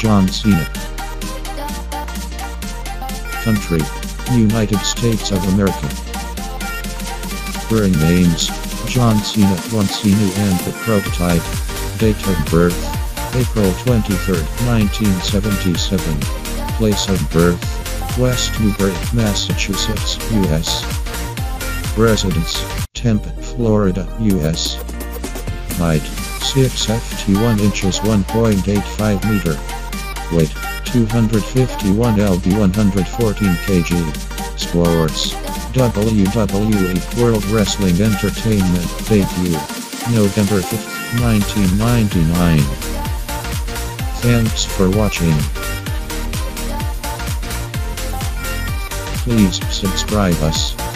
John Cena. Country, United States of America. Birth names, John Cena, John Cena and the Prototype. Date of birth, April 23, 1977. Place of birth, West Newbury, Massachusetts, U.S. Residence, Tampa, Florida, U.S. Height, 6'1" inches 1.85 meter. Weight, 251 lb 114 kg. Sports, WWE World Wrestling Entertainment debut, November 5, 1999. Thanks for watching. Please subscribe us.